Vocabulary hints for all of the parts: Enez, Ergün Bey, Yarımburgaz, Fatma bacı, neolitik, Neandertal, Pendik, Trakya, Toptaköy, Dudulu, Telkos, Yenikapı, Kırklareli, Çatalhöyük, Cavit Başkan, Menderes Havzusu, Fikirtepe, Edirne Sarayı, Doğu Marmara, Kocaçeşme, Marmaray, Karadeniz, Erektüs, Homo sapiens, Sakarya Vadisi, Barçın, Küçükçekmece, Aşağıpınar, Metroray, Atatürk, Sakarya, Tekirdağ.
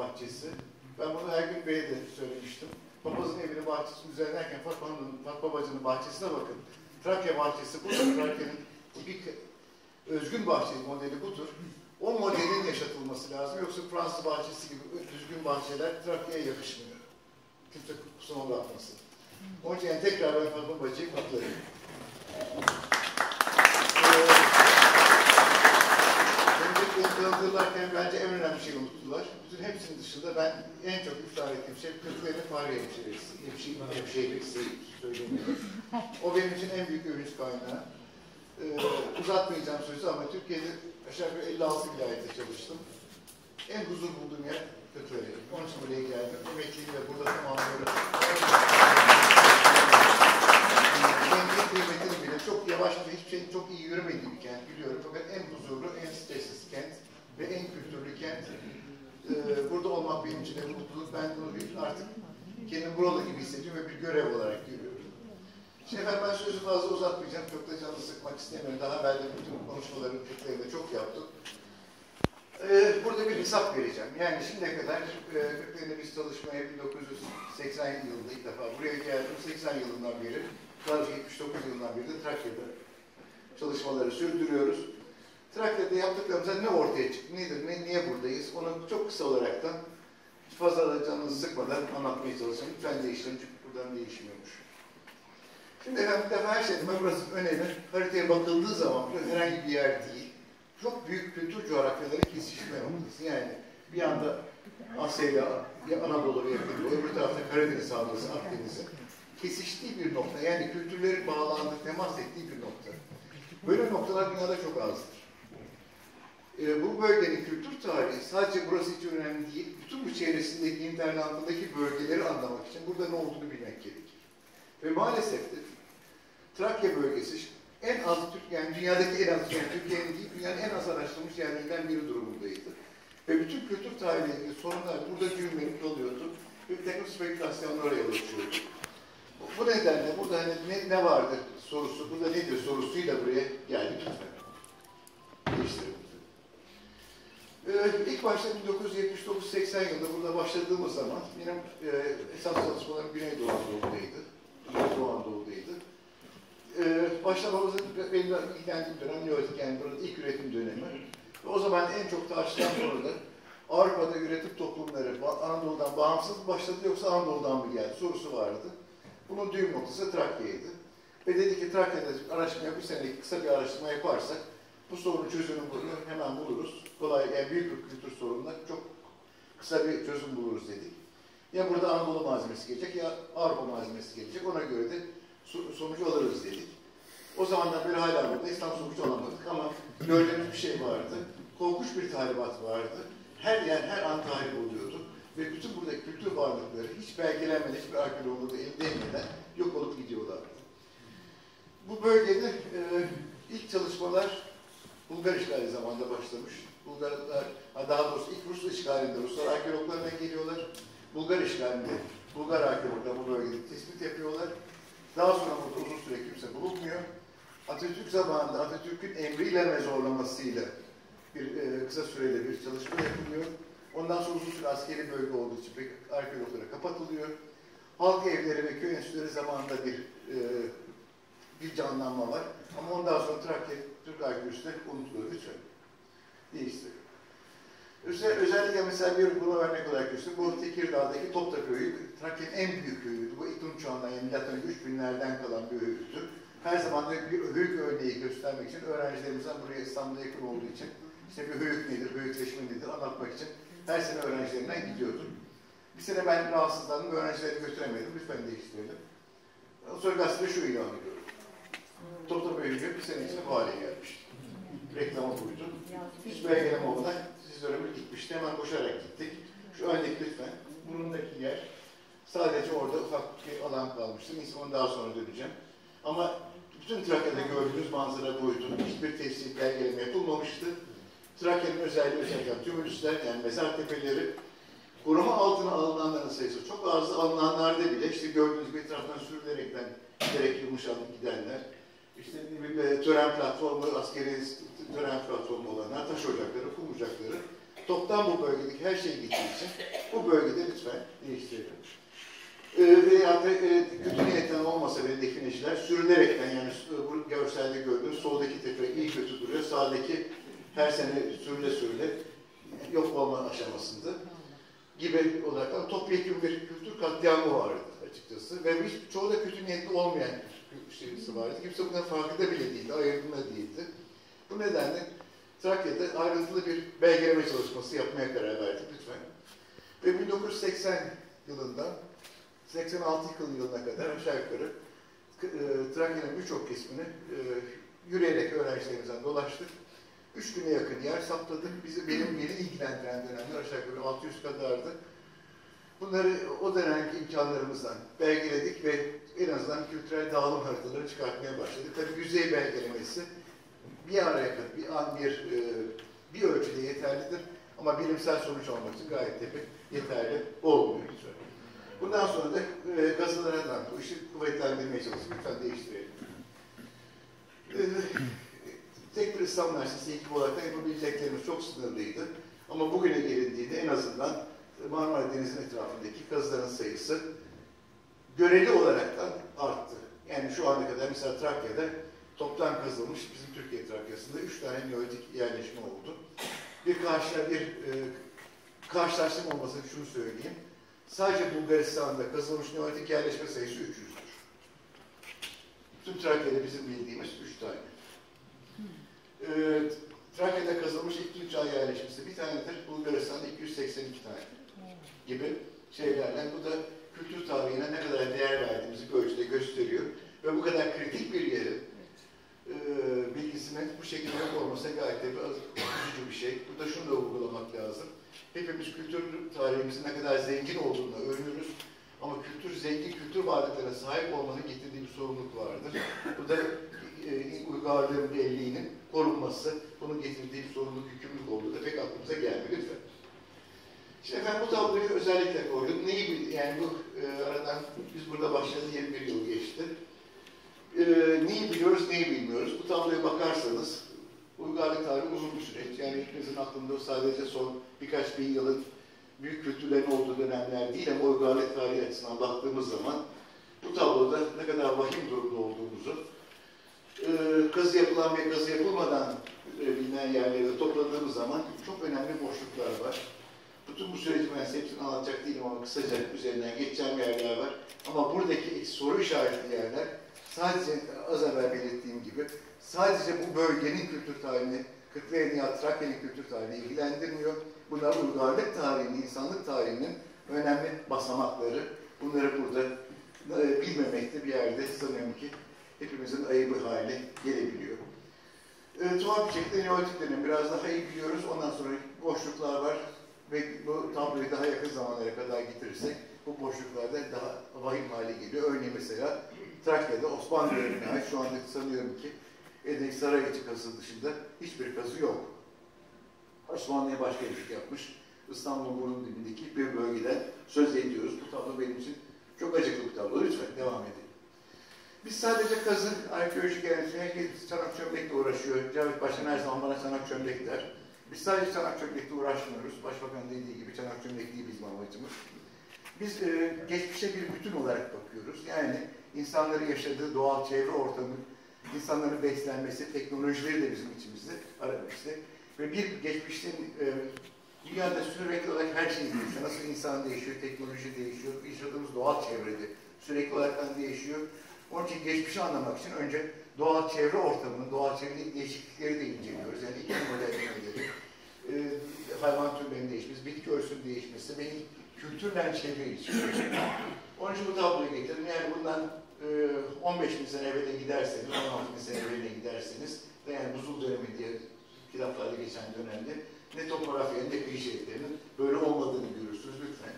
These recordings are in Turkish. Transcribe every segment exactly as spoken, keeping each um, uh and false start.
bahçesi. Ben bunu Ergün Bey'e de söylemiştim. Papazın evini bahçesini düzenlerken Fatma bacının bahçesine bakın. Trakya bahçesi budur. Trakya'nın bir özgün bahçe modeli budur. O modelin yaşatılması lazım. Yoksa Fransız bahçesi gibi düzgün bahçeler Trakya'ya yakışmıyor. Kimse kusuruna bakmasın. Onun için yani tekrar ben Fatma bacıyı katlarım. Hazırlarken bence en önemli şey unuttular. Bütün hepsinin dışında ben en çok iftar ettiğim şey Kırklareli Fahri Hemşevi söyleniyor. O benim için en büyük övünç kaynağı. Ee, uzatmayacağım sözü ama Türkiye'de aşağı yukarı elli altı vilayette çalıştım. En huzur bulduğum yer Kırklareli. Onun için buraya geldim. Emekliyim ve burada tamamlıyorum. Kendi kıymetini bile çok yavaş ve hiçbir şeyin çok iyi yürümediği bir kent biliyorum. Fakat en huzurlu, en stressiz kent ve en kültürlü kent. Ee, burada olmak benim için de mutluluk. Ben bunu artık kendimi buralı gibi hissediyorum ve bir görev olarak görüyorum. Şimdi efendim ben sözü fazla uzatmayacağım. Çok da canını sıkmak istemiyorum. Daha evvel de bütün konuşmaların Kırklareli'de çok yaptım. Ee, burada bir hesap vereceğim. Yani şimdiye kadar Kırklareli'de biz çalışmaya bin dokuz yüz seksen yılında ilk defa buraya geldim. seksen yılından beri, daha yetmiş dokuz yılından beri de Trakya'da çalışmaları sürdürüyoruz. Trakya'da yaptıklarımıza ne ortaya çıktı, nedir, ne, niye buradayız? Onu çok kısa olarak da fazla da canınızı sıkmadan anlatmaya çalışacağım. Lütfen değiştirin çünkü buradan değişmiyormuş. Şimdi efendim bir defa her şeyden burası önemli. Haritaya bakıldığı zaman herhangi bir yer değil. Çok büyük kültür coğrafyaları kesişme noktası. Yani bir anda Asya ile Anadolu ve öbür tarafta Karadeniz Havzusu, Akdeniz'e kesiştiği bir nokta. Yani kültürlerin bağlandığı, temas ettiği bir nokta. Böyle noktalar dünyada çok azdır. E, bu bölgenin kültür tarihi sadece burası için önemli değil. Bütün bu çevresindeki, interlandındaki bölgeleri anlamak için burada ne olduğunu bilmek gerekir. Ve maalesef de Trakya bölgesi en az Türk, yani dünyadaki en az, yani Türkiye'nin değil, dünyanın en az araştırılmış yerlerinden biri durumundaydı. Ve bütün kültür tarihiyle sorunlar burada cümlenip doluyordu. Bir takım spekülasyonlar oraya oluşuyordu. Bu nedenle burada hani ne, ne vardı sorusu, burada ne diyor sorusuyla buraya geldik efendim. Değiştirelim. Ee, ilk başta bin dokuz yüz yetmiş dokuz seksen yılında burada başladığımız zaman benim e, esas çalışmalarım Güneydoğu Anadolu'daydı. Doğu Anadolu'daydı. Ee, başlamamızın benim ilgilendiğim dönem neolitik, yani buranın ilk üretim dönemi. Ve o zaman en çok tartışılan soru da Avrupa'da üretim toplumları Anadolu'dan bağımsız mı başladı yoksa Anadolu'dan mı geldi sorusu vardı. Bunun düğüm noktası Trakya'ydı. Ve dedi ki Trakya'da araştırma, bu seneki kısa bir araştırma yaparsak bu sorunun çözümünü bulur, hemen buluruz. Kolay, yani büyük bir kültür sorununa çok kısa bir çözüm buluruz dedik. Ya burada Anadolu malzemesi gelecek ya Avrupa malzemesi gelecek. Ona göre de sonucu alırız dedik. O zamandan beri hala buradayız. Tam sonucu alamadık ama gördüğümüz bir şey vardı. Korkunç bir tahribat vardı. Her yer her an tahrip oluyordu. Ve bütün buradaki kültür varlıkları hiç belgelenmeden, hiçbir arkeologla elde edilmeden yok olup gidiyorlardı. Bu bölgede e, ilk çalışmalar Bulgar işgali zamanında başlamış. Bulgarlar, daha doğrusu ilk Rus işgalinde Ruslar arkeologlarla geliyorlar. Bulgar işgalinde, Bulgar arkeologlar bu bölgede tespit yapıyorlar. Daha sonra burada uzun süre kimse bulunmuyor. Atatürk zamanında Atatürk'ün emriyle ve zorlamasıyla bir e, kısa süreli bir çalışma yapılıyor. Ondan sonra uzun süre askeri bölge olduğu için pek arkeologlara kapatılıyor. Halk evleri ve köy enstitüleri zamanında bir e, bir canlanma var. Ama ondan sonra Trakya Türk arkeolojisi de unutuluyor. Lütfen. Değiştiriyor. Özel, özellikle mesela bir buna örnek olarak göstereyim. Bu Tekirdağ'daki Toptaköy'ü, Trakya'nın en büyük köyüydü. Bu iklim çağından yani milattan üç binlerden kalan bir öğüttü. Her zaman da bir höyük örneği göstermek için öğrencilerimizden buraya İstanbul'a yakın olduğu için işte bir höyük nedir, höyükleşme nedir anlatmak için her sene öğrencilerimden gidiyordum. Bir sene ben rahatsızlandım, öğrencileri götüremedim. Lütfen değiştirelim. Sonra gazetede şu ilanı gördüm. Toptaköy'ü bir sene içinde bu hale gelmişti. Reklama koydu. Hiç belgeleme olmadan dönemi gitmişti. Hemen koşarak gittik. Şu öndeki lütfen. Burundaki yer. Sadece orada ufak bir alan kalmıştı. Neyse onu daha sonra döneceğim. Ama bütün Trakya'da gördüğünüz manzara buydu. Hiçbir tefsir belgeleme yapılmamıştı. Trakya'nın özelliği özellikle tümülüsler, yani mezar tepeleri, koruma altına alınanların sayısı çok az. Alınanlarda bile işte gördüğünüz bir taraftan sürülerekten gerek yumuşalıp gidenler, işte tören platformu, askeri tören platformu olanlar, taş ocakları, kum ocakları, toptan bu bölgedeki her şey gittiği için bu bölgede lütfen değiştirelim. Ee, veyahut da e, kötü niyetten olmasa bile defineciler sürünerekten, yani bu görselde gördüğünüz soldaki tepe iyi kötü duruyor, sağdaki her sene sürüle sürüle yok olma aşamasında gibi olarak topyekun bir kültür katliamı vardı açıkçası ve hiç, çoğu da kötü niyetli olmayan şeysi vardı. Kimse bundan farkında bile değildi, ayırdığında değildi. Bu nedenle Trakya'da ayrıntılı bir belgeleme çalışması yapmaya karar verdik lütfen. Ve bin dokuz yüz seksen yılından seksen altı yılına kadar aşağı yukarı e, Trakya'nın birçok kesmini e, yürüyerek öğrencilerimizden dolaştık. Üç güne yakın yer sapladık. Bizi benim beni ilgilendiren dönemler aşağı yukarı altı yüz kadardı. Bunları o dönemki imkanlarımızdan belgeledik ve en azından kültürel dağılım haritaları çıkartmaya başladık. Tabii yüzey belgelemesi bir araya kadar, bir an bir bir ölçüde yeterlidir ama bilimsel sonuç almak için gayet tabii yeterli olmuyor. Bundan sonra da gazetelere dair bu işi kuvvetlendirmeye çalıştık. Lütfen değiştirelim. Tek bir İstanbul Üniversitesi ekibi olarak da yapabileceklerimiz çok sınırlıydı. Ama bugüne gelindiğinde en azından Marmara Denizi'nin etrafındaki kazıların sayısı göreli olarak da arttı. Yani şu ana kadar mesela Trakya'da toptan kazılmış, bizim Türkiye Trakya'sında üç tane neolitik yerleşme oldu. Bir karşıya bir e, karşılaştırma olmasını şunu söyleyeyim. Sadece Bulgaristan'da kazılmış neolitik yerleşme sayısı üç yüzdür. Tüm Trakya'da bizim bildiğimiz üç tane. Ee, Trakya'da kazılmış ilk üç ay yerleşmesi bir tanedir. Bulgaristan'da iki yüz seksen iki tane gibi şeylerden. Bu da kültür tarihine ne kadar değer verdiğimizi bir ölçüde gösteriyor. Ve bu kadar kritik bir yerin e, bilgisinin bu şekilde yok olması gayet de üzücü bir şey. Burada şunu da uygulamak lazım. Hepimiz kültür tarihimizin ne kadar zengin olduğuna övünürüz. Ama kültür zengin, kültür varlıklarına sahip olmanın getirdiği bir sorumluluk vardır. Bu da e, uygarlığın belliğinin korunması, bunun getirdiği bir sorumluluk, yükümlülük olduğu da pek aklımıza gelmiyor lütfen. Şimdi efendim bu tabloyu özellikle koydum. Neyi, yani bu e, aradan, biz burada başladı yirmi bir yıl geçti. E, neyi biliyoruz, neyi bilmiyoruz? Bu tabloya bakarsanız, uygarlık tarihi uzun bir süreç. Yani hepimizin aklında sadece son birkaç bin yılın büyük kültürlerin olduğu dönemler değil ama uygarlık tarihi açısından baktığımız zaman bu tabloda ne kadar vahim durumda olduğumuzu, kazı yapılan ve kazı yapılmadan bilinen yerlerde topladığımız zaman çok önemli boşluklar var. Bütün bu süreci ben hepsini anlatacak değilim ama kısaca üzerinden geçeceğim yerler var. Ama buradaki soru işaretli yerler sadece az evvel belirttiğim gibi sadece bu bölgenin kültür tarihini, Kırklareli, Trakya'nın kültür tarihini ilgilendirmiyor. Bunlar uygarlık tarihinin, insanlık tarihinin önemli basamakları. Bunları burada bilmemekte bir yerde sanıyorum ki hepimizin ayıbı hali gelebiliyor. E, tuhaf bir şekilde neolitik dönemi biraz daha iyi biliyoruz. Ondan sonra boşluklar var ve bu tabloyu daha yakın zamanlara kadar getirirsek bu boşluklarda daha vahim hale geliyor. Örneğin mesela Trakya'da Osmanlı dönemine ait şu anda sanıyorum ki Edirne Sarayı kazısı dışında hiçbir kazı yok. Osmanlı'ya başka bir yapmış. İstanbul'un burnun dibindeki bir bölgeden söz ediyoruz. Bu tablo benim için çok acıklı bir tablo. Lütfen devam edelim. Biz sadece kazı, arkeolojik yerleşim, herkes çanak çömlekle uğraşıyor. Cavit Başkan her zaman bana çanak çömlek der. Biz sadece çanak çömlekle uğraşmıyoruz. Başbakan dediği gibi çanak çömlek değil bizim amacımız. Biz e, geçmişe bir bütün olarak bakıyoruz. Yani insanların yaşadığı doğal çevre ortamı, insanların beslenmesi, teknolojileri de bizim içimizde aramıştı. Ve bir geçmişten e, dünyada sürekli olarak her şey değişiyor. Nasıl insan değişiyor, teknoloji değişiyor, yaşadığımız doğal çevrede sürekli olarak değişiyor. Onun için geçmişi anlamak için önce doğal çevre ortamını, doğal çevredeki değişiklikleri de inceliyoruz. Yani iklim modelleri, e, hayvan türlerinin değişmesi, bitki örsünün değişmesi ve kültürden çevreyi içiyoruz. Onun için bu tabloyu getirdim. Yani bundan e, on beş bin sene evvelen giderseniz, on altı bin sene evvelen giderseniz, yani buzul dönemi diye kitaplarda geçen dönemde ne topografyanın ne kıyı şeritlerinin böyle olmadığını görürsünüz lütfen.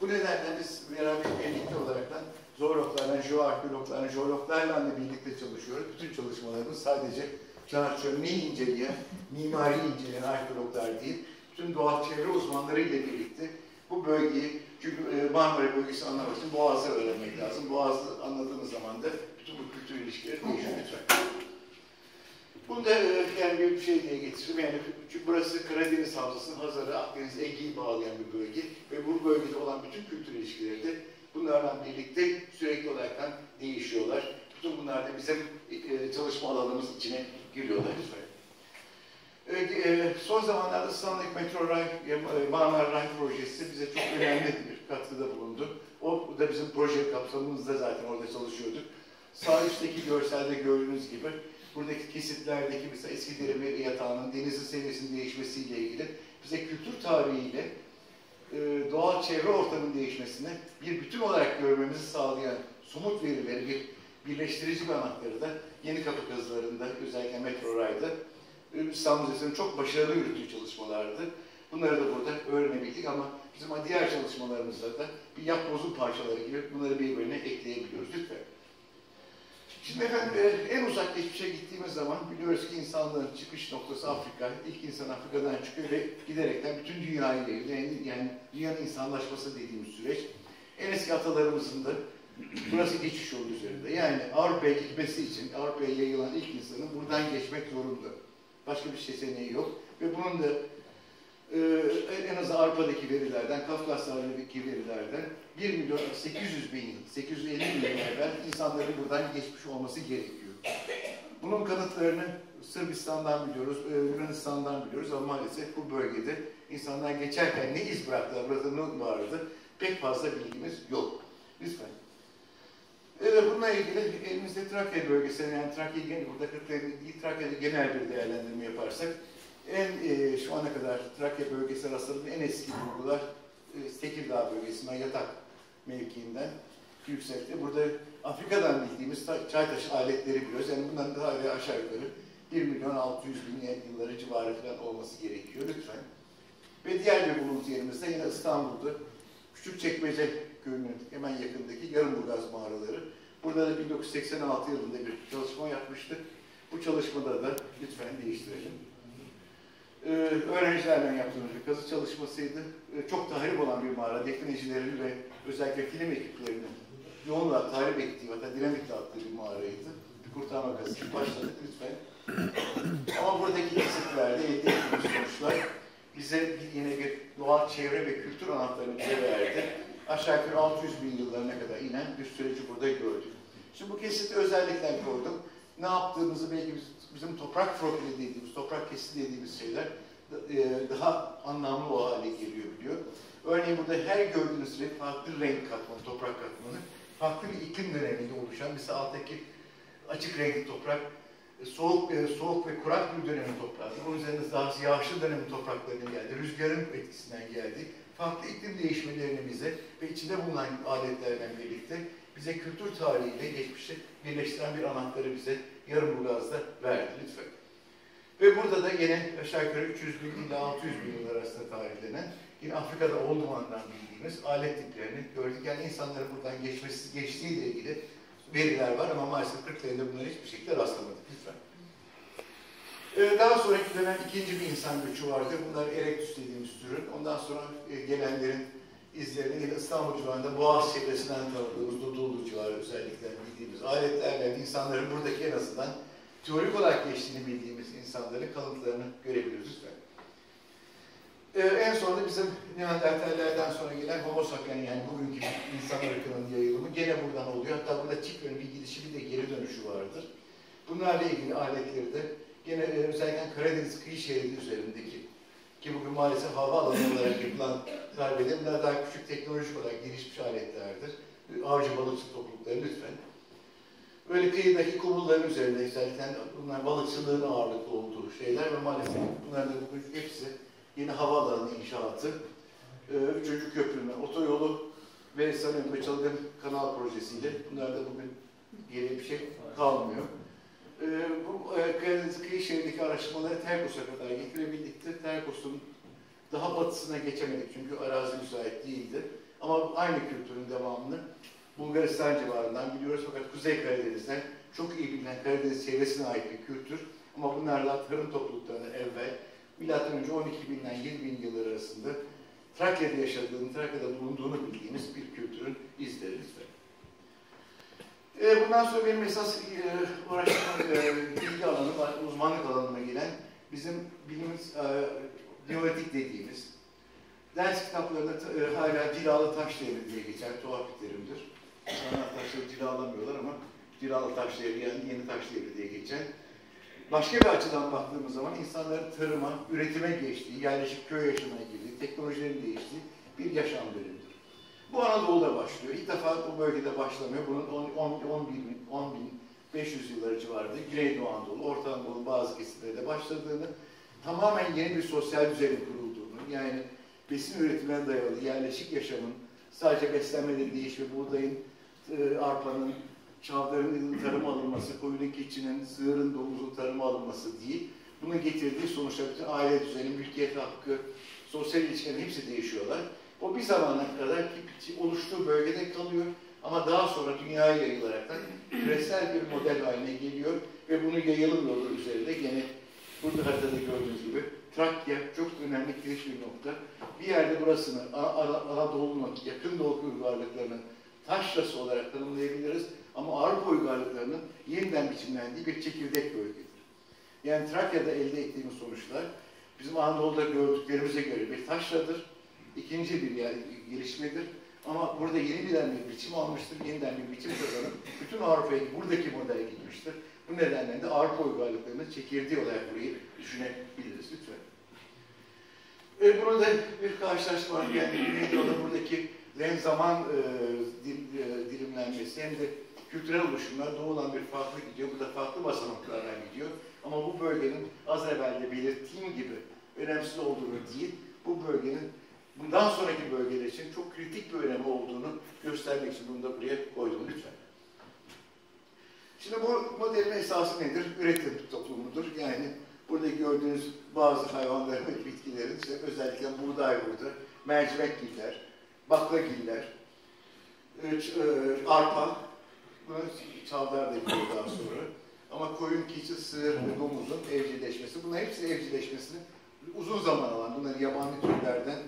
Bu nedenle biz beraber birlikte olarak da zoologlarla, jeoarkeologlarla, jeologlarla da birlikte çalışıyoruz. Bütün çalışmalarımız sadece çanak çömleği inceleyen, mimari inceleyen arkeologlar değil, tüm doğal çevre uzmanları ile birlikte bu bölgeyi, çünkü Marmara bölgesi anlamak için Boğaz'ı öğrenmek lazım. Boğaz'ı anladığımız zaman da bütün bu kültür ilişkileri değişiyor. Bunu da yani bir şey diye getiririm. Yani çünkü burası Karadeniz Havzası'nın Hazar'ı, Akdeniz, Ege'yi bağlayan bir bölge ve bu bölgede olan bütün kültür ilişkileri de bunlarla birlikte sürekli olarak değişiyorlar. Bütün bunlar da bizim çalışma alanımız içine giriyorlar. Son zamanlarda İstanbul'daki Metroray, Marmaray projesi bize çok önemli bir katkıda bulundu. O da bizim proje kapsamımızda zaten orada çalışıyorduk. Sağ üstteki görselde gördüğünüz gibi buradaki kesitlerdeki mesela Eskiderime yatağının denizin seviyesinin değişmesiyle ilgili bize kültür tarihiyle doğal çevre ortamının değişmesini bir bütün olarak görmemizi sağlayan somut verileri bir birleştirici bir anahtarı da Yenikapı kazılarında özellikle Metroray'da İstanbul Müzesi'nin çok başarılı yürüttüğü çalışmalardı. Bunları da burada öğrenebildik ama bizim diğer çalışmalarımızda da bir yapbozun parçaları gibi bunları birbirine ekleyebiliyoruz lütfen. Şimdi efendim en uzak geçmişe gittiğimiz zaman biliyoruz ki insanların çıkış noktası Afrika. İlk insan Afrika'dan çıkıyor ve giderekten bütün dünyayı devleti, yani dünyanın insanlaşması dediğimiz süreç. En eski atalarımızın da burası geçiş yolu üzerinde. Yani Avrupa'ya gitmesi için Avrupa'ya yayılan ilk insanın buradan geçmek zorunda. Başka bir seçeneği yok ve bunun da e, en az Avrupa'daki verilerden, Kafkaslar'daki verilerden bir milyon sekiz yüz bin, sekiz yüz elli bin evvel insanların buradan geçmiş olması gerekiyor. Bunun kanıtlarını Sırbistan'dan biliyoruz, Yunanistan'dan biliyoruz ama maalesef bu bölgede insanlar geçerken ne iz bıraktılar, burada ne vardı pek fazla bilgimiz yok. Lütfen. Evet, bununla ilgili elimizde Trakya bölgesine, yani Trakya genel, burada Kırklareli değil, Trakya'da genel bir değerlendirme yaparsak, en e, şu ana kadar Trakya bölgesine rastladığı en eski bulgular e, Tekirdağ bölgesinden, yatak mevkiinden yüksekte. Burada Afrika'dan bildiğimiz çay taşı aletleri biliyoruz. Yani bundan daha ve aşağı yukarı bir milyon altı yüz bin yılları civarı falan olması gerekiyor lütfen. Ve diğer bir buluntu yerimizde yine İstanbul'da Küçükçekmece Gölü'nün hemen yakındaki Yarımburgaz mağaraları. Burada da bin dokuz yüz seksen altı yılında bir çalışma yapmıştı. Bu çalışmada da lütfen değiştirelim. Ee, öğrencilerden yaptığımız bir kazı çalışmasıydı. Ee, çok tahrip olan bir mağara. Definecilerin ve özellikle film ekiplerinin yoğunla tahrip ettiği, hatta dinamitle attığı bir mağaraydı. Bir kurtarma kazısı başladık lütfen. Ama buradaki eksiklerde elde ettiğimiz sonuçlar bize yine bir doğal çevre ve kültür anahtarını bize verdi. Aşağı yukarı altı yüz bin yıllarına kadar inen bir süreci burada gördük. Şimdi bu kesiti özellikle koydum. Ne yaptığımızı belki biz, bizim toprak profili dediğimiz, toprak kesiti dediğimiz şeyler e, daha anlamlı o hale geliyor biliyor. Örneğin burada her gördüğünüz renk farklı renk katmanı, toprak katmanı, farklı bir iklim döneminde oluşan, mesela alttaki açık renkli toprak, soğuk e, soğuk ve kurak bir dönemin toprağı. Onun üzerinde daha yağışlı dönemin topraklarından geldi, rüzgarın etkisinden geldi. Farklı iklim değişmelerini bize ve içinde bulunan aletlerden birlikte bize kültür tarihiyle geçmişi birleştiren bir anahtarı bize Yarımburgaz'da verdi lütfen. Ve burada da yine aşağı yukarı üç yüz bin ila altı yüz bin yıllar arasında tarihlenen yine Afrika'da Olduman'dan bildiğimiz alet tiplerini gördük. Yani insanların buradan geçmesi, geçtiğiyle ilgili veriler var ama maalesef Kırklareli'de bunları hiçbir şekilde rastlamadık lütfen. Daha sonraki dönem ikinci bir insan göçü vardı. Bunlar Erektüs dediğimiz türün. Ondan sonra gelenlerin izlerini yine İstanbul civarında Boğaz çevresinden tanıdığımız Dudulu civarı özellikle bildiğimiz aletlerle insanların buradaki en azından teorik olarak geçtiğini bildiğimiz insanların kalıntılarını görebiliyoruz lütfen. Ee, en sonunda bizim Neandertallerden sonra gelen Homo sapiens yani bugünkü insan ırkının yayılımı gene buradan oluyor. Hatta burada çift yönlü bir gidişi bir de geri dönüşü vardır. Bunlarla ilgili aletleri de gene özellikle Karadeniz kıyı şeridi üzerindeki ki bugün maalesef havaalanı olarak yapılan darbede bunlar daha küçük teknolojik olarak gelişmiş aletlerdir. Avcı balıkçı toplulukları lütfen. Böyle kıyıdaki kumulların üzerinde özellikle bunlar balıkçılığın ağırlıklı olduğu şeyler ve maalesef bunların da bugün hepsi yeni havaalanı inşaatı, üçüncü köprünün otoyolu ve sanırım ve Çalık'ın kanal projesiyle bunlar da bugün geriye bir şey kalmıyor. Ee, bu e, Karadeniz kıyı şeridindeki araştırmaları Telkos'a kadar getirebildik de Telkos'un daha batısına geçemedik çünkü arazi müsait değildi. Ama aynı kültürün devamını Bulgaristan civarından biliyoruz fakat Kuzey Karadeniz'den çok iyi bilinen Karadeniz çevresine ait bir kültür. Ama bunlarla tarım topluluklarını evvel milattan önce on iki binden yedi bin yıllar arasında Trakya'da yaşadığını, Trakya'da bulunduğunu bildiğimiz bir kültürün izleri. E, bundan sonra benim esas e, uğraştığım e, bilgi alanı, uzmanlık alanıma giren bizim bilimiz, e, neolitik dediğimiz, ders kitaplarında e, hala cilalı taş devri diye geçen tuhaf bir terimdir. İnsanlar taşları cilalamıyorlar ama cilalı taş devri, yani yeni taş devri diye geçen. Başka bir açıdan baktığımız zaman insanların tarıma, üretime geçtiği, yerleşik köy yaşamına girdiği, teknolojilerin değiştiği bir yaşam dönemidir. Bu Anadolu'da başlıyor. İlk defa bu bölgede başlamıyor. Bunun on bin beş yüz yılları civarında Güneydoğu Anadolu, Orta Anadolu bazı kesimlerde başladığını, tamamen yeni bir sosyal düzenin kurulduğunu, yani besin üretimine dayalı yerleşik yaşamın, sadece beslenmeleri değişme, buğdayın, arpanın, çavdarın tarıma alınması, koyunun, keçinin, sığırın, domuzun tarıma alınması değil, bunun getirdiği sonuçta bütün aile düzeni, mülkiyet hakkı, sosyal ilişkilerin hepsi değişiyorlar. O bir zamana kadar oluştuğu bölgede kalıyor ama daha sonra dünyaya yayılarak da küresel bir model haline geliyor ve bunu yayılım yolu üzerinde gene burada haritada gördüğünüz gibi Trakya çok önemli giriş bir nokta. Bir yerde burasını Anadolu'nun yakın doğu uygarlıklarının taşrası olarak tanımlayabiliriz ama Avrupa uygarlıklarının yeniden biçimlendiği bir çekirdek bölgedir. Yani Trakya'da elde ettiğimiz sonuçlar bizim Anadolu'da gördüklerimize göre bir taşradır. İkinci bir yani gelişmedir. Ama burada yeniden bir biçim almıştır. Yeniden bir biçim kazanıp bütün Avrupa'ya buradaki modele gitmiştir. Bu nedenle de Avrupa uygarlıklarının çekirdeği olarak burayı düşünebiliriz. Lütfen. E, burada bir karşılaşma var. Yani Güneydoğu'da buradaki hem zaman e, dil, e, dilimlenmesi hem de kültürel oluşumlar doğudan bir farklı gidiyor. Burada farklı basamaklardan gidiyor. Ama bu bölgenin az evvel de belirttiğim gibi önemsiz olduğunu değil, bu bölgenin bundan sonraki bölgeler için çok kritik bir önemi olduğunu göstermek için bunu da buraya koydum lütfen. Şimdi bu modelin esası nedir? Üretim toplumudur. Yani burada gördüğünüz bazı hayvanlar ve bitkilerin işte özellikle buğday burada, mercimekgiller, baklagiller, arpa, bunu çavdar da gidiyor daha sonra. Ama koyun, keçi, sığır ve domuzun evcilleşmesi, bunların hepsi evcilleşmesini uzun zaman alan, bunlar yabani türlerden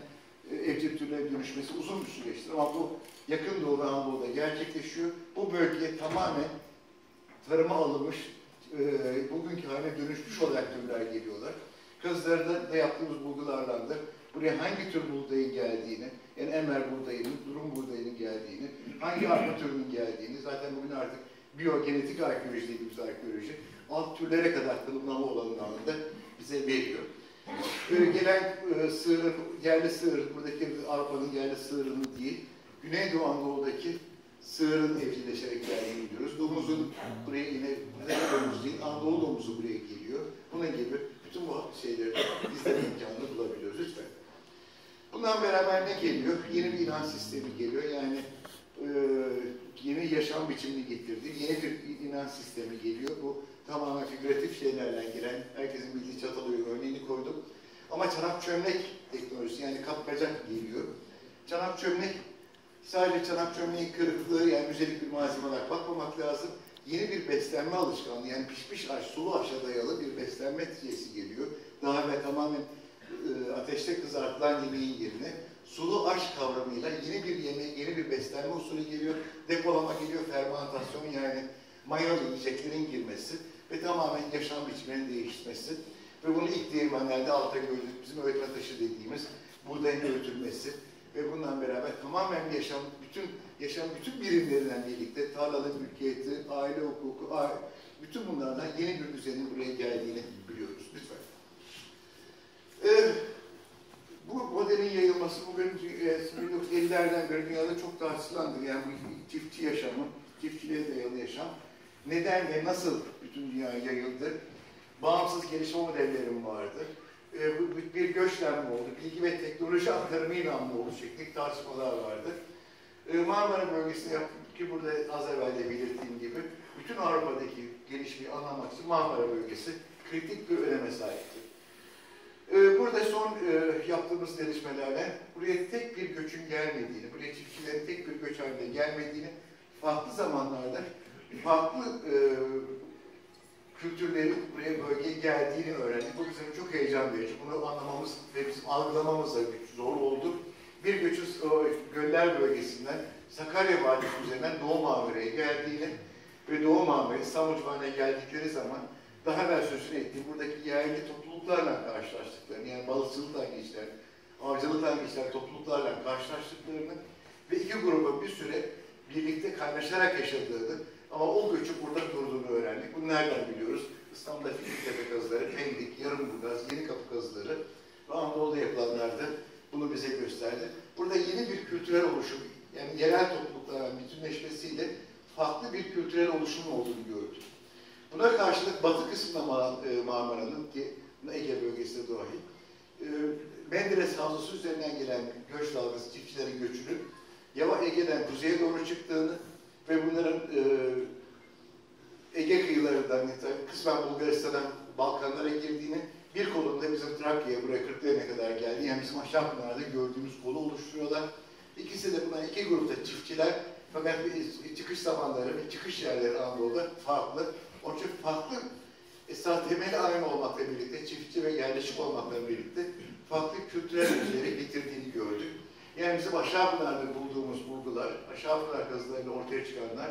evcil türlere dönüşmesi uzun bir süreçtir ama bu yakın Doğu ve Anadolu'da gerçekleşiyor. Bu bölgeye tamamen tarıma alınmış, e, bugünkü haline dönüşmüş olarak türler geliyorlar. Kazılarda da yaptığımız bulgularla da buraya hangi tür buğdayın geldiğini, yani emer buğdayının, durum buğdayının geldiğini, hangi arpa türünün geldiğini, zaten bugün artık biyogenetik arkeoloji dediğimiz arkeoloji, alt türlere kadar tanımlama olanlarını da bize veriyor. Ee, gelen e, sığır, yerli sığır, buradaki arpanın yerli sığırını değil, Güneydoğu Anadolu'daki sığırın evcilleşerek geldiğini görüyoruz. Domuzun buraya yine, buradaki domuz değil, Anadolu domuzu buraya geliyor. Buna gibi bütün bu şeyleri izleme imkanını bulabiliyoruz lütfen. Bundan beraber ne geliyor? Yeni bir inanç sistemi geliyor. Yani e, yeni yaşam biçimini getirdiği yeni bir inanç sistemi geliyor. Bu tamamen figüratif şeylerden giren, herkesin bildiği Çatalhöyük örneğini koydum. Ama çanak çömlek teknolojisi, yani kapkacak geliyor. Çanak çömlek, sadece çanak çömleğin kırıklığı, yani müzelik bir malzeme olarak bakmamak lazım. Yeni bir beslenme alışkanlığı, yani pişmiş aş, sulu aşa dayalı bir beslenme tiyesi geliyor. Daha evvel tamamen e, ateşte kızartılan yemeğin yerine sulu aş kavramıyla yeni bir yemeği, yeni bir beslenme usulü geliyor. Depolama geliyor, fermantasyon, yani mayalı yiyeceklerin girmesi ve tamamen yaşam biçiminin değişmesi ve bunu ilk değirmenlerde alta gördük, bizim öğütme taşı dediğimiz buğdayın öğütülmesi ve bundan beraber tamamen yaşam, bütün yaşam bütün birimlerinden birlikte tarlanın mülkiyeti, aile hukuku, aile, bütün bunlardan yeni bir düzenin buraya geldiğini biliyoruz. Lütfen. Ee, bu modelin yayılması bugün bin dokuz yüz ellilerden beri dünyada çok tartışılandı. Yani çiftçi yaşamı, çiftçiliğe dayalı yaşam. Neden ve nasıl bütün dünyaya yayıldı? Bağımsız gelişme modellerim vardı. Ee, bir göçlenme oldu. Bilgi ve teknoloji aktarımı ilanlı oldu şeklinde tartışmalar vardı. Ee, Marmara bölgesinde yaptık ki burada az evvel de belirttiğim gibi bütün Avrupa'daki gelişmeyi anlamak için Marmara bölgesi kritik bir öneme sahipti. Ee, burada son e, yaptığımız gelişmelerle buraya tek bir göçün gelmediğini, buraya çiftçilerin tek bir göç halinde gelmediğini farklı zamanlarda farklı e, kültürlerin buraya bölgeye geldiğini öğrendik. Bu bizim çok heyecan verici. Bunu anlamamız ve bizim algılamamız da zor oldu. Bir göçün Göller bölgesinden Sakarya Vadisi üzerinden Doğu Marmara'ya geldiğini ve Doğu Marmara İstanbul mutfağına geldikleri zaman daha evvel sözünü ettiğim buradaki yerli topluluklarla karşılaştıklarını, yani balıkçılıkla geçler, avcılıkla geçler topluluklarla karşılaştıklarını ve iki gruba bir süre birlikte kaynaşarak yaşadığını ama o göçün burada durduğunu öğrendik. Bunu nereden biliyoruz? İstanbul'da Fikirtepe kazıları, Pendik, Yarımburgaz, Yenikapı kazıları ve Anadolu'da yapılanlardı. Bunu bize gösterdi. Burada yeni bir kültürel oluşum, yani yerel toplulukların bütünleşmesiyle farklı bir kültürel oluşum olduğunu gördük. Buna karşılık batı kısmında Marmara'nın, ki Ege bölgesinde dahil, Menderes Havzusu üzerinden gelen göç dalgası, çiftçilerin göçünün yavaş Ege'den kuzeye doğru çıktığını ve bunların Ege kıyılarından kısmen Bulgaristan'dan Balkanlara girdiğini, bir kolunda bizim Trakya'ya, buraya Kırklareli'ne kadar geldi. Yani bizim Aşağıpınar'da gördüğümüz kolu oluşturuyorlar. İkisi de bunlar iki grupta çiftçiler. Fakat çıkış zamanları ve çıkış yerleri Anadolu'da farklı. Onun için farklı esas temeli aynı olmakla birlikte, çiftçi ve yerleşik olmakla birlikte farklı kültürel şeyleri getirdiğini gördük. Yani bizim Aşağıpınar'da bulduğumuz bulgular, Aşağıpınar kazılarıyla ortaya çıkanlar,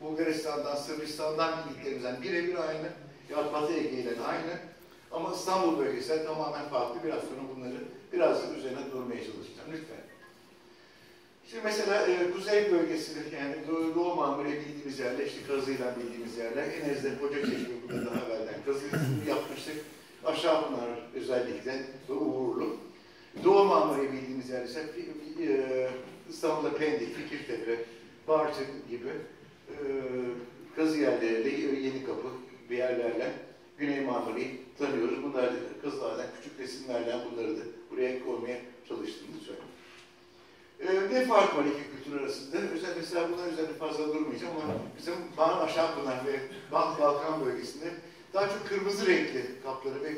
Bulgaristan'dan, Sırbistan'dan bildiklerimizden birebir aynı, ya Batı Ege'yle aynı. Ama İstanbul bölgesi tamamen farklı. Biraz sonra bunları birazcık üzerine durmaya çalışacağım. Lütfen. Şimdi mesela e, Kuzey bölgesidir. Yani Doğu Marmara'ya bildiğimiz yerler, işte kazıyla bildiğimiz yerler. Enez'de, Kocaçeşme, burada daha evvelden kazıyı yapmıştık. Aşağıpınar özellikle ve Uğurlu. Doğu Marmara'ya bildiğimiz yerler ise e, İstanbul'da Pendik, Fikirtepe, Barçın gibi e, kazı yerleriyle, Yenikapı bir yerlerle Güney Marmara'yı tanıyoruz. Bunlar da kızlardan, küçük resimlerden bunları da buraya koymaya çalıştığımızı söylüyorum. Ee, ne fark var iki kültür arasında? Özellikle mesela bunlar üzerinde fazla durmayacağım ama bizim Aşağıpınar ve Balkan bölgesinde daha çok kırmızı renkli kapları ve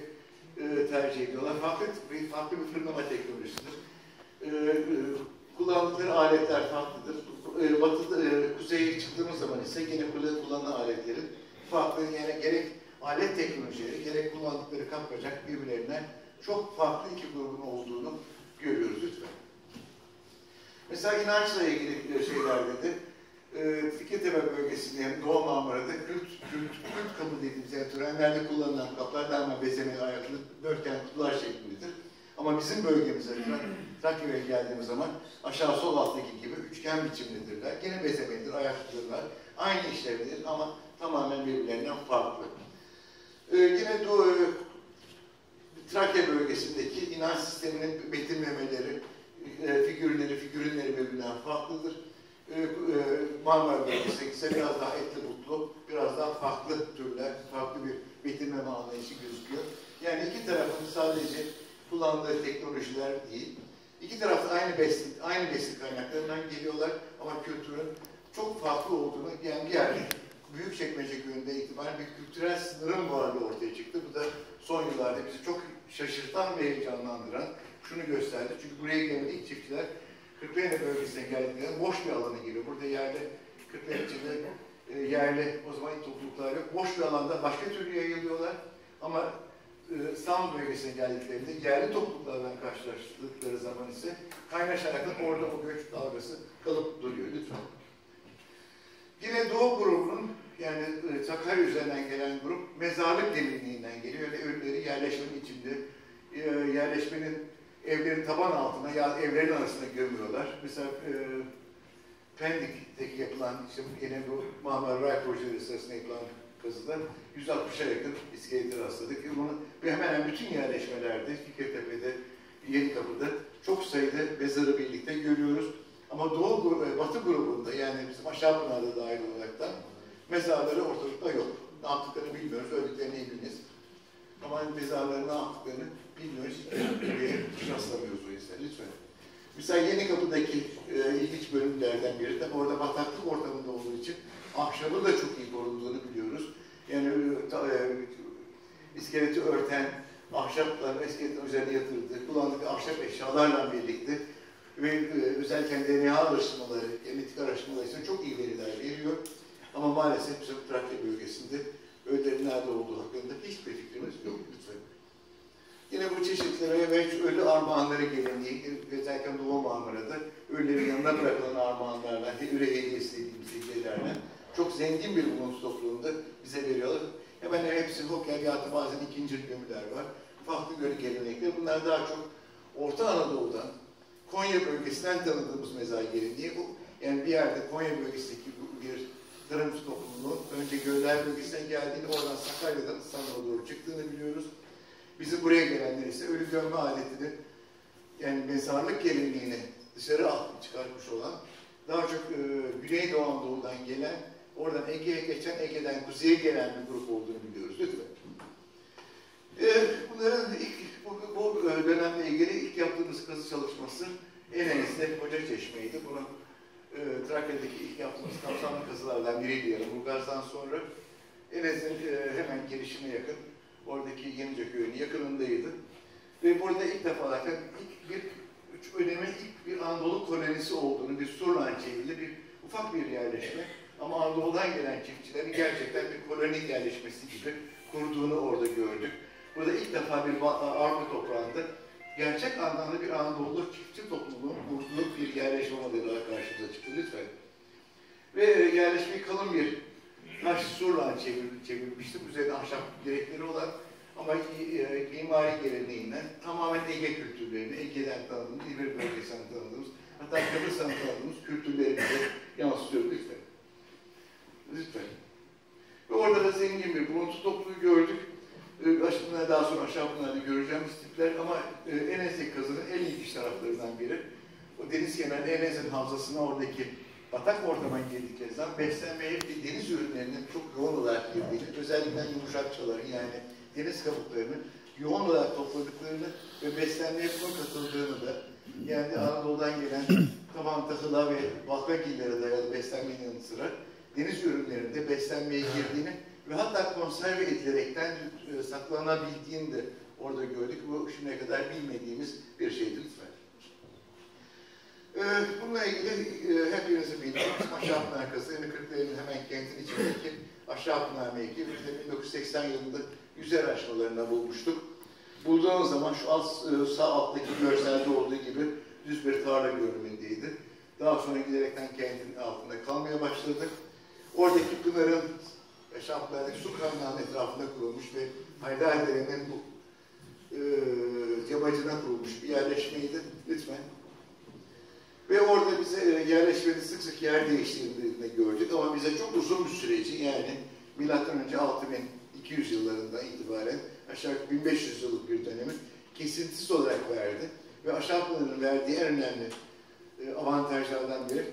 e, tercih ediyorlar. Farklı, farklı bir fırınlama teknolojisidir. E, e, kullandıkları aletler farklıdır. E, batıda, e, kuzeye çıktığımız zaman ise gene kullanılan aletlerin farklı, yani gerek alet teknolojileri, gerek kullandıkları kapkacak birbirlerine çok farklı iki grubun olduğunu görüyoruz lütfen. Mesela inançla ilgili şeyler dedi. E, Fikirtepe bölgesinde, yani Doğu Marmara'da kült, kült, kült kapı dediğimiz, yani törenlerde kullanılan kaplar daima bezemeli, ayaklı, dörtgen kutular şeklindedir. Ama bizim bölgemize, Trakya'ya geldiğimiz zaman aşağı sol alttaki gibi üçgen biçimlidirler. Gene bezemelidir, ayaklıdırlar. Aynı işlevlidir ama tamamen birbirlerinden farklı. Ee, yine Doğu, Trakya bölgesindeki inanç sisteminin betimlemeleri, e, figürleri, figürünleri birbirinden farklıdır. E, e, Marmara bölgesinde ise biraz daha etli butlu, biraz daha farklı türler, farklı bir betimleme anlayışı gözüküyor. Yani iki tarafın sadece kullandığı teknolojiler değil, iki tarafta aynı besin, aynı besin kaynaklarından geliyorlar ama kültürün çok farklı olduğunu yani bir yerde. Büyükçekmece köyünde itibaren bir kültürel sınırın varlığı ortaya çıktı. Bu da son yıllarda bizi çok şaşırtan ve heyecanlandıran şunu gösterdi. Çünkü buraya gelen ilk çiftçiler Kırklareli bölgesine geldiğinde boş bir alana giriyor. Burada yerli Kırklareli içinde e, yerli o zaman ilk topluluklar yok. Boş bir alanda başka türlü yayılıyorlar. Ama e, İstanbul bölgesine geldiklerinde yerli topluluklardan karşılaştıkları zaman ise kaynaşarak orada o göç dalgası kalıp duruyor. Lütfen. Yine Doğu grubunun, yani Sakarya üzerinden gelen grup mezarlık derinliğinden geliyor ve ölüleri yerleşmenin içinde, e, yerleşmenin evlerin taban altına ya evlerin arasında gömüyorlar. Mesela e, Pendik'teki yapılan, işte yine bu Marmaray projeleri sırasında yapılan kazıda yüz altmışa yakın iskeleti rastladık. E, bunu, ve hemen hemen bütün yerleşmelerde, Fikirtepe'de, Yenikapı'da çok sayıda mezarı birlikte görüyoruz. Ama Doğu ve Batı grubunda, yani bizim Aşağıpınar'da dahil olarak da mezarları ortalıkta yok. Ne yaptıklarını bilmiyoruz, öldüklerini biliniz. Ama mezarları ne yaptıklarını bilmiyoruz, hiç rastlamıyoruz o yüzden. Lütfen. Mesela Yenikapı'daki e, ilginç bölümlerden biri de orada bataklık ortamında olduğu için ahşabı da çok iyi korunduğunu biliyoruz. Yani ta, e, iskeleti örten ahşaplar ve iskeletin üzerine yatırıldı. Kullandığı ahşap eşyalarla birlikte ve e, özellikle D N A araştırmaları, genetik araştırmaları için çok iyi veriler veriyor. Ama maalesef bizim Trakya bölgesinde ölülerin nerede olduğu hakkında hiçbir fikrimiz yok lütfen. Yine bu çeşitlere ve ölü armağanları geleneği, özellikle Doğu Marmara'da ölülerin yanına bırakılan armağanlarla, üre hediyesi dediğimiz hediyelerle çok zengin bir bulunç topluluğunda bize veriyorlar. Hemen hepsi hokkabiyatı, bazen ikinci gömüler var. Farklı göre gelenekler. Bunlar daha çok Orta Anadolu'dan, Konya bölgesinden tanıdığımız mezai geleneği bu. Yani bir yerde Konya bölgesindeki bir tarım toplumunun önce Gölcükler bölgesinden geldiğini, oradan Sakarya'dan İstanbul'a doğru çıktığını biliyoruz. Bizi buraya gelenler ise ölü gömme adetini, yani mezarlık geleneğini dışarı atıp çıkartmış olan, daha çok e, Güneydoğu Anadolu'dan gelen, oradan Ege'ye geçen, Ege'den kuzeye gelen bir grup olduğunu biliyoruz, değil mi? E, bunların ilk, bu, bu dönemle ilgili ilk yaptığımız kazı çalışması Enez'de Kocaçeşme'ydi. Bunu e, Trakya'daki ilk yaptığımız kapsamlı kazılardan biriydi. Yarımburgaz'dan sonra Enez'in e, hemen girişine yakın, oradaki Yenice köyünün yakınındaydı. Ve burada ilk defa zaten ilk bir üç önemli ilk bir Anadolu kolonisi olduğunu, bir Surlan çevrili bir ufak bir yerleşme ama Anadolu'dan gelen çiftçilerin gerçekten bir koloni yerleşmesi gibi kurduğunu orada gördük. Burada ilk defa bir Avrupa toprağında gerçek anlamda bir Anadolu çiftçi toplumunun kurduğu bir yerleşme modeli olarak karşımıza çıktı lütfen. Ve yerleşmeyi kalın bir taş surla çevirmiştim. Üzerinde ahşap direkleri olan ama mimari geleneğinden tamamen Ege kültürlerini, Ege'den tanıdığımız, İber bölgesinden tanıdığımız, hatta Kıbrıs'tan tanıdığımız kültürlerimize yansıtıyoruz lütfen. Lütfen. Ve orada da zengin bir bronz topluluğu gördük. Aşağıpınar'da daha sonra Aşağıpınar'da göreceğimiz tipler ama Enez'e kazının en ilginç taraflarından biri. O deniz kenarında Enez'in havzasına oradaki batak ortama girdikleri zaman beslenmeye deniz ürünlerinin çok yoğun olarak girdiğini, özellikle yumuşakçaların yani deniz kabuklarını yoğun olarak topladıklarını ve beslenmeye bunun katıldığını da yani Anadolu'dan gelen taban tahıla ve bakvegillere dayalı beslenmenin yanı sıra deniz ürünlerinde beslenmeye girdiğini ve hatta konserve edilerekten e, saklanabildiğini de orada gördük. Bu şimdiye kadar bilmediğimiz bir şeydir lütfen. E, bununla ilgili e, hepinizin bildiğimiz Aşağıpınar kazı, yani Kırklareli'nin hemen kentin içindeki Aşağıpınar mevki. Biz de bin dokuz yüz seksen yılında yüzer aşmalarında bulmuştuk. Bulduğunuz zaman şu alt, sağ alttaki görselde olduğu gibi düz bir tarla görünümündeydi. Daha sonra giderekten kentin altında kalmaya başladık. Oradaki pınarın Aşağıpınar'daki su kaynağının etrafında kurulmuş ve Haydarilerin bu e, cebacına kurulmuş bir yerleşmeydi. Lütfen. Ve orada bize e, yerleşmenin sık sık yer değiştirdiğini gördük ama bize çok uzun bir süreci yani milattan önce altı bin iki yüz yıllarından itibaren aşağı bin beş yüz yıllık bir dönemi kesintisiz olarak verdi ve Aşağıpınar'ın verdiği en önemli e, avantajlardan biri